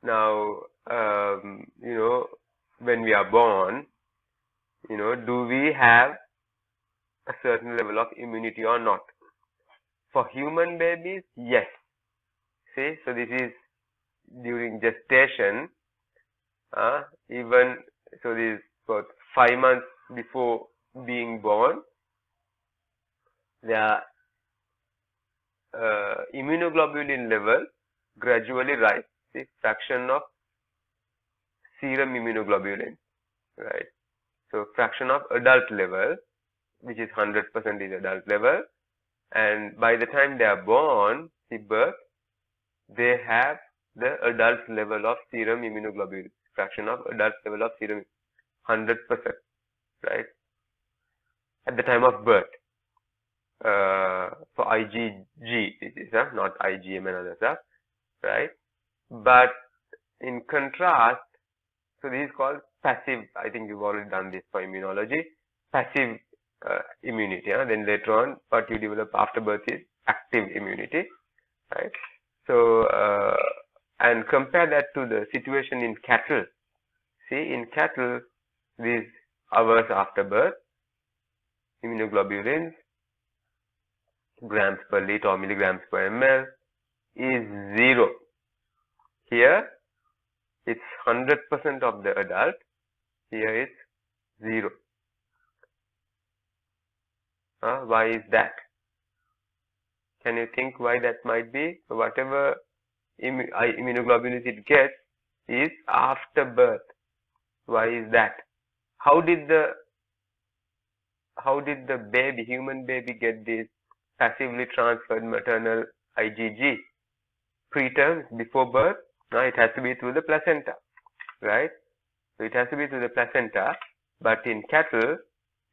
Now, um, you know, when we are born, you know, do we have a certain level of immunity or not? For human babies, yes. See, so this is during gestation, uh, even so this is about five months before being born, their uh, immunoglobulin level gradually rise. See, fraction of serum immunoglobulin, right? So fraction of adult level, which is one hundred percent is adult level, and by the time they are born, see birth, they have the adult level of serum immunoglobulin, fraction of adult level of serum, one hundred percent, right? At the time of birth, uh, for I G G, this is uh, not I G M and other stuff, right? But in contrast, so this is called passive. I think you've already done this for immunology. Passive uh, immunity. Yeah? Then later on, what you develop after birth is active immunity, right? So uh, and compare that to the situation in cattle. See, in cattle, these hours after birth, immunoglobulins, grams per liter or milligrams per ml, is zero. Here, it's one hundred percent of the adult, here it's zero. Uh, why is that? Can you think why that might be? So whatever immu immunoglobulin it gets is after birth. Why is that? How did the, how did the baby, human baby get this passively transferred maternal I G G? Preterm, before birth? Now it has to be through the placenta, right? So it has to be through the placenta, but in cattle,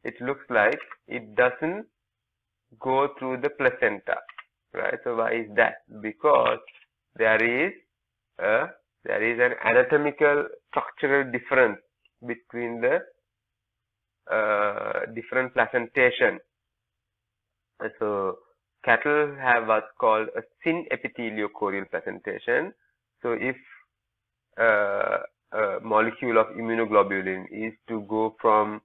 it looks like it doesn't go through the placenta, right? So why is that? Because there is a, there is an anatomical structural difference between the uh, different placentation. So cattle have what's called a synepithelial-chorial placentation. So if uh, a molecule of immunoglobulin is to go from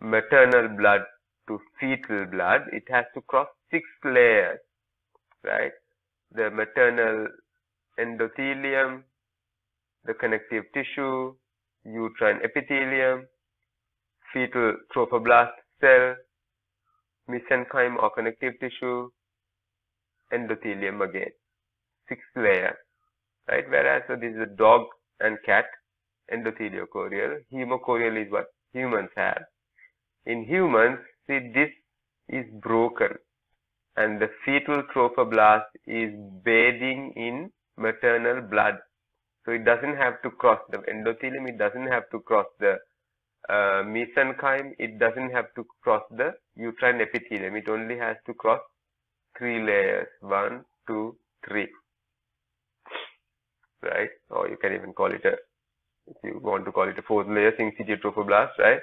maternal blood to fetal blood, it has to cross six layers, right? The maternal endothelium, the connective tissue, uterine epithelium, fetal trophoblast cell, mesenchyme or connective tissue, endothelium again, six layers. Right, whereas so this is a dog and cat endothelial-chorial. Hemochorial is what humans have. In humans, see, this is broken and the fetal trophoblast is bathing in maternal blood. So it doesn't have to cross the endothelium, it doesn't have to cross the uh, mesenchyme, it doesn't have to cross the uterine epithelium, it only has to cross three layers, one, two, three, right? Or you can even call it a, if you want to call it a fourth layer, in situ trophoblast, right?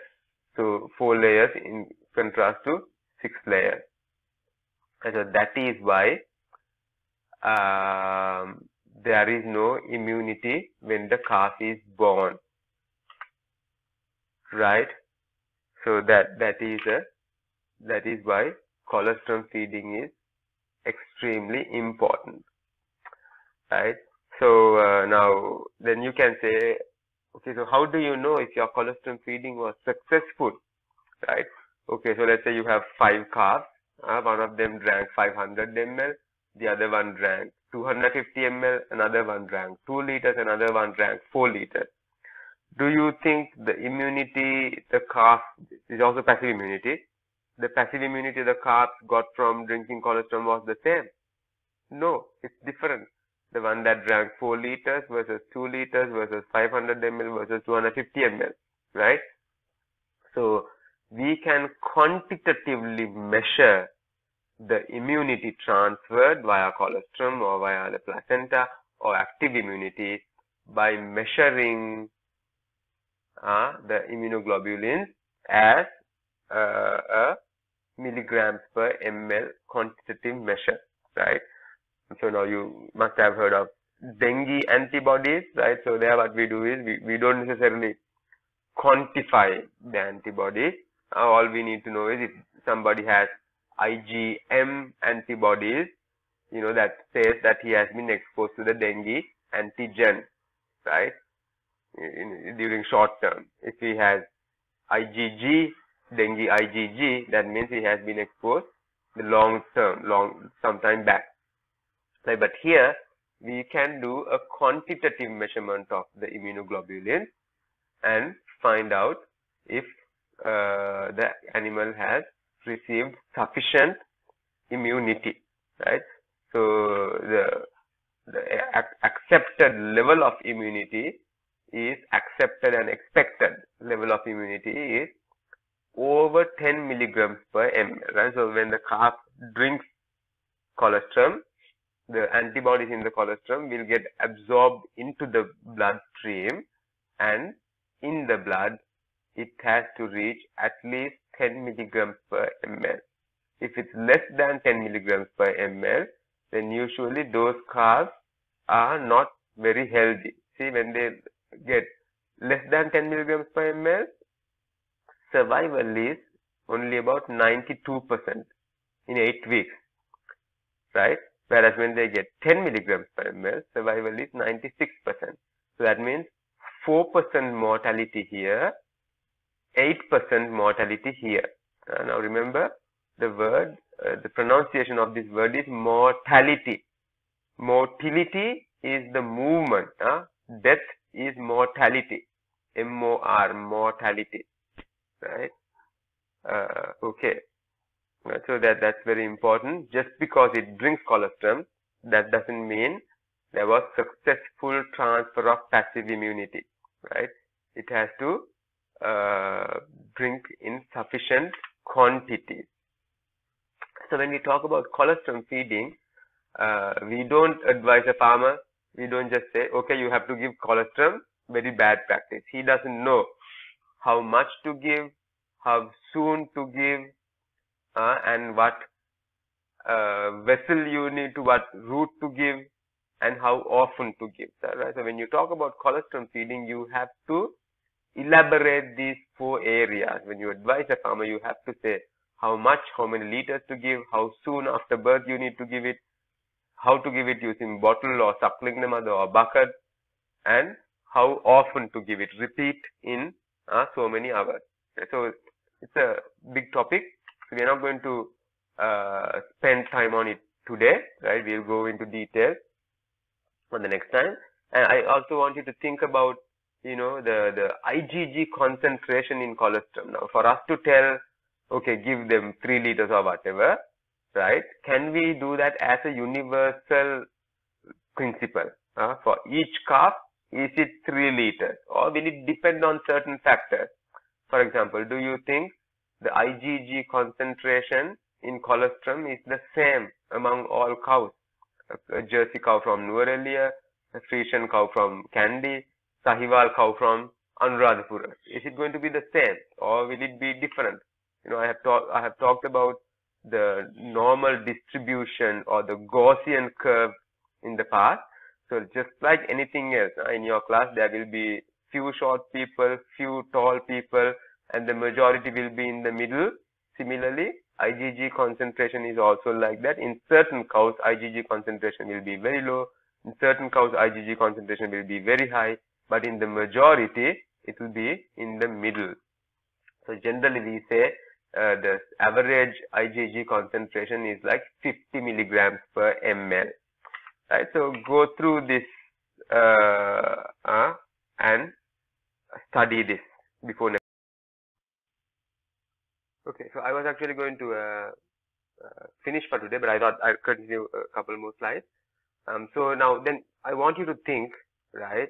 So four layers in contrast to six layers. And so that is why um, there is no immunity when the calf is born, right? So that that is a that is why colostrum feeding is extremely important, right? So uh, now then you can say, okay, so how do you know if your colostrum feeding was successful, right? Okay, so let's say you have five calves. Uh, one of them drank five hundred milliliters, the other one drank two hundred fifty milliliters, another one drank two liters, another one drank four liters. Do you think the immunity the calf is also passive immunity? The passive immunity the calf got from drinking colostrum was the same? No, it's different. The one that drank four liters versus two liters versus five hundred milliliters versus two hundred fifty milliliters, right? So we can quantitatively measure the immunity transferred via colostrum or via the placenta or active immunity by measuring uh, the immunoglobulins as uh, a milligrams per ml quantitative measure, right? So now you must have heard of dengue antibodies, right? So there what we do is we, we don't necessarily quantify the antibodies. All we need to know is if somebody has I G M antibodies, you know, that says that he has been exposed to the dengue antigen, right, in, in, during short term. If he has I G G, dengue I G G, that means he has been exposed the long term, long sometime back. Right, but here we can do a quantitative measurement of the immunoglobulin and find out if uh, the animal has received sufficient immunity, right? So the, the ac- accepted level of immunity is accepted and expected level of immunity is over ten milligrams per milliliter, right? So when the calf drinks colostrum, the antibodies in the colostrum will get absorbed into the bloodstream, and in the blood it has to reach at least ten milligrams per milliliter. If it's less than ten milligrams per milliliter, then usually those calves are not very healthy. See, when they get less than ten milligrams per milliliter, survival is only about ninety-two percent in eight weeks, right? Whereas when they get ten milligrams per milliliter, survival is ninety-six percent. So that means four percent mortality here, eight percent mortality here. Uh, now remember the word, uh, the pronunciation of this word is mortality. Motility is the movement. Uh? Death is mortality. M O R, mortality. Right? Uh, okay. So that that's very important. Just because it drinks colostrum, that doesn't mean there was successful transfer of passive immunity, right? It has to uh, drink in sufficient quantities. So when we talk about colostrum feeding, uh, we don't advise a farmer. We don't just say, okay, you have to give colostrum. Very bad practice. He doesn't know how much to give, how soon to give, Uh, and what uh, vessel you need to, what route to give, and how often to give. Right? So when you talk about colostrum feeding, you have to elaborate these four areas. When you advise a farmer, you have to say how much, how many liters to give, how soon after birth you need to give it, how to give it using bottle or suckling the mother or bucket, and how often to give it. Repeat in uh, so many hours. So it's a big topic. We are not going to uh, spend time on it today, right? We'll go into detail for the next time. And I also want you to think about, you know, the, the I G G concentration in colostrum. Now, for us to tell, okay, give them three liters or whatever, right? Can we do that as a universal principle uh, for each calf Is it three liters? Or will it depend on certain factors? For example, do you think the I g G concentration in colostrum is the same among all cows? A Jersey cow from Nuwara Eliya, a Frisian cow from Kandy, Sahiwal cow from Anuradhapura. Is it going to be the same, or will it be different? You know, I have talked I have talked about the normal distribution or the Gaussian curve in the past. So just like anything else in your class, there will be few short people, few tall people, and the majority will be in the middle. Similarly, I g G concentration is also like that. In certain cows, I g G concentration will be very low. In certain cows, I g G concentration will be very high. But in the majority, it will be in the middle. So generally, we say uh, the average I g G concentration is like fifty milligrams per m l. Right. So go through this uh, uh, and study this before next. Okay, so I was actually going to uh, uh, finish for today, but I thought I'll continue a couple more slides. Um, so now then I want you to think, right?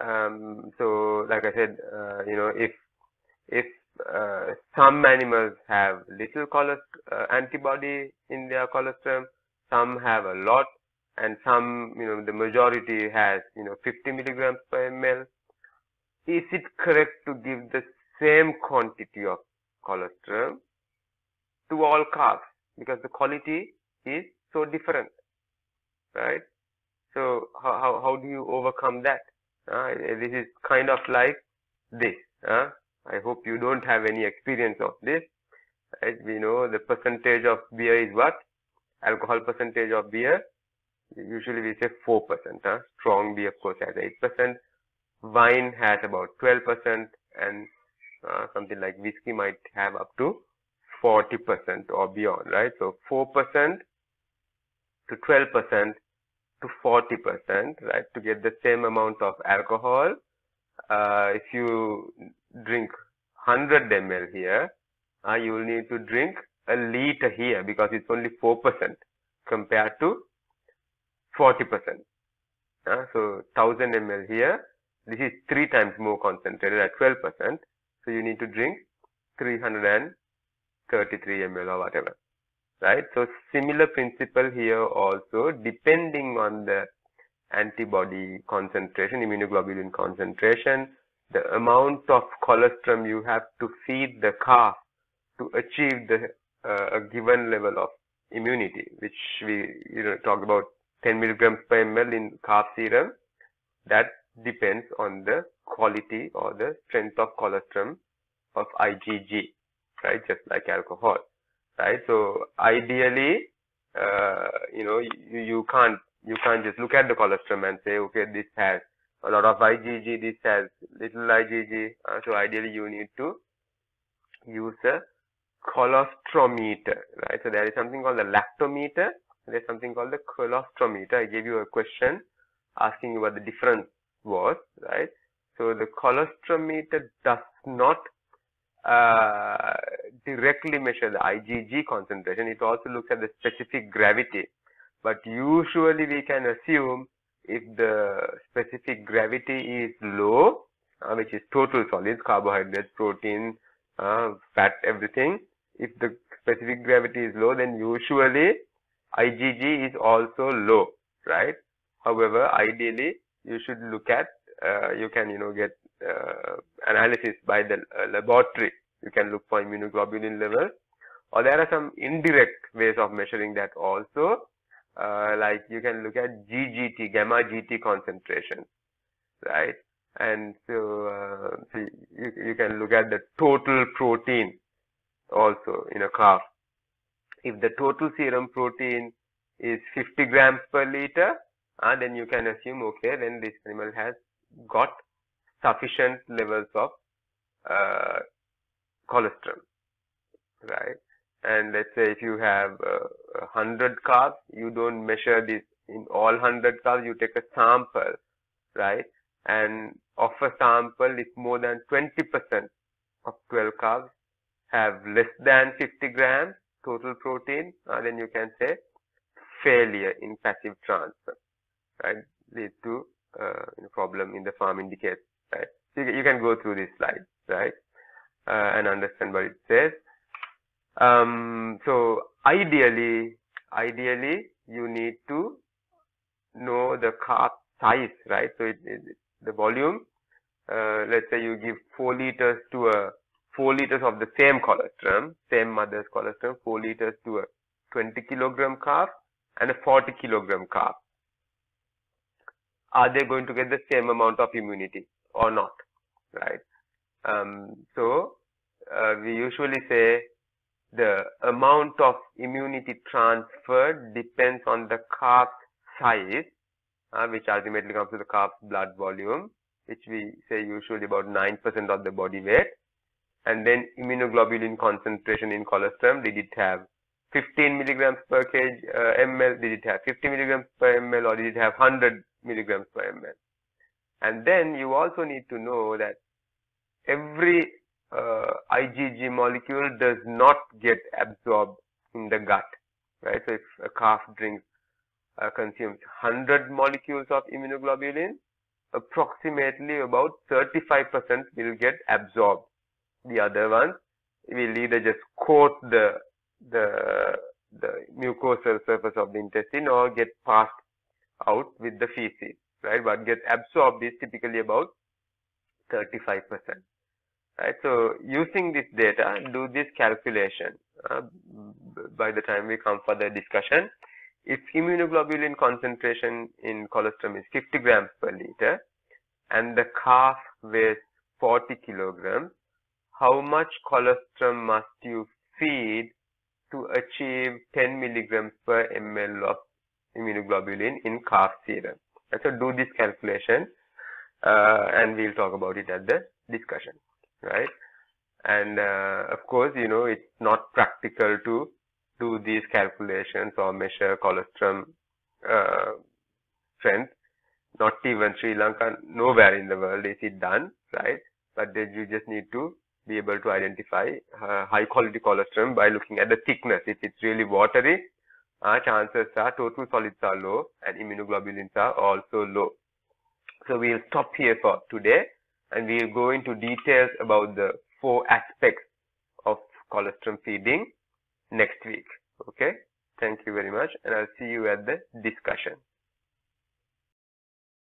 Um, so like I said, uh, you know, if if uh, some animals have little colostrum uh, antibody in their colostrum, some have a lot, and some, you know, the majority has, you know, fifty milligrams per m l. Is it correct to give the same quantity of colostrum to all calves, because the quality is so different, right? So how how, how do you overcome that? Uh, this is kind of like this. Uh, I hope you don't have any experience of this. Right? We know the percentage of beer is what? Alcohol percentage of beer. Usually we say four percent. Uh, strong beer, of course, has eight percent. Wine has about twelve percent, and uh, something like whiskey might have up to forty percent or beyond. Right? So four percent to twelve percent. To forty percent, right, to get the same amount of alcohol. Uh, if you drink one hundred m l here, uh, you will need to drink a liter here, because it's only four percent compared to forty percent. Uh, so one thousand m l here, this is three times more concentrated at twelve percent. So you need to drink three hundred thirty-three m l or whatever. Right, so similar principle here also, depending on the antibody concentration, immunoglobulin concentration, the amount of colostrum you have to feed the calf to achieve the uh, a given level of immunity, which we, you know, talked about ten milligrams per m l in calf serum. That depends on the quality or the strength of colostrum of I g G, right, just like alcohol. Right, so ideally, uh, you know, you, you can't you can't just look at the colostrum and say, okay, this has a lot of I g G, this has little I g G. Uh, so ideally, you need to use a colostrometer. Right, so there is something called the lactometer. There is something called the colostrometer. I gave you a question asking you what the difference was. Right, so the colostrometer does not Uh, directly measure the I g G concentration. It also looks at the specific gravity, but usually we can assume if the specific gravity is low, uh, which is total solids, carbohydrates, protein, uh, fat, everything. If the specific gravity is low, then usually I g G is also low, right? However, ideally you should look at uh, you can you know get Uh, analysis by the uh, laboratory. You can look for immunoglobulin level, or there are some indirect ways of measuring that also, uh, like you can look at G G T, gamma G T concentration, right? And so, uh, so you, you can look at the total protein also in a calf. If the total serum protein is fifty grams per liter, uh, then you can assume, okay, then this animal has got sufficient levels of uh, colostrum, right? And let's say if you have uh, one hundred calves, you don't measure this in all one hundred calves. You take a sample, right? And of a sample, if more than twenty percent of twelve calves have less than fifty grams total protein, uh, then you can say failure in passive transfer, right? Lead to uh, problem in the form indicates, right? So you, you can go through this slide, right, uh, and understand what it says. Um, so ideally, ideally you need to know the carb size, right? So it, it, the volume. Uh, let's say you give four liters to a four liters of the same colostrum, same mother's colostrum, four liters to a twenty kilogram calf and a forty kilogram calf. Are they going to get the same amount of immunity or not, right? Um, so uh, we usually say the amount of immunity transferred depends on the calf size, uh, which ultimately comes to the calf's blood volume, which we say usually about nine percent of the body weight, and then immunoglobulin concentration in colostrum. Did it have fifteen milligrams per kg, uh, ml? Did it have fifty milligrams per ml, or did it have one hundred milligrams per ml? And then you also need to know that every uh, I g G molecule does not get absorbed in the gut, right? So if a calf drinks, uh, consumes one hundred molecules of immunoglobulin, approximately about thirty-five percent will get absorbed. The other ones will either just coat the the the mucosal surface of the intestine or get passed out with the feces, right? What gets absorbed is typically about thirty-five percent, right? So using this data, do this calculation. Uh, by the time we come for the discussion, if immunoglobulin concentration in colostrum is fifty grams per liter and the calf weighs forty kilograms, how much colostrum must you feed to achieve ten milligrams per ml of immunoglobulin in calf serum? And so do this calculation, uh, and we'll talk about it at the discussion, right? And uh, of course, you know, it's not practical to do these calculations or measure colostrum uh, strength. Not even Sri Lanka, nowhere in the world is it done, right? But then you just need to be able to identify uh, high quality colostrum by looking at the thickness. If it's really watery, uh, chances are total solids are low and immunoglobulins are also low. So we'll stop here for today, and we'll go into details about the four aspects of colostrum feeding next week. Okay, thank you very much, and I'll see you at the discussion.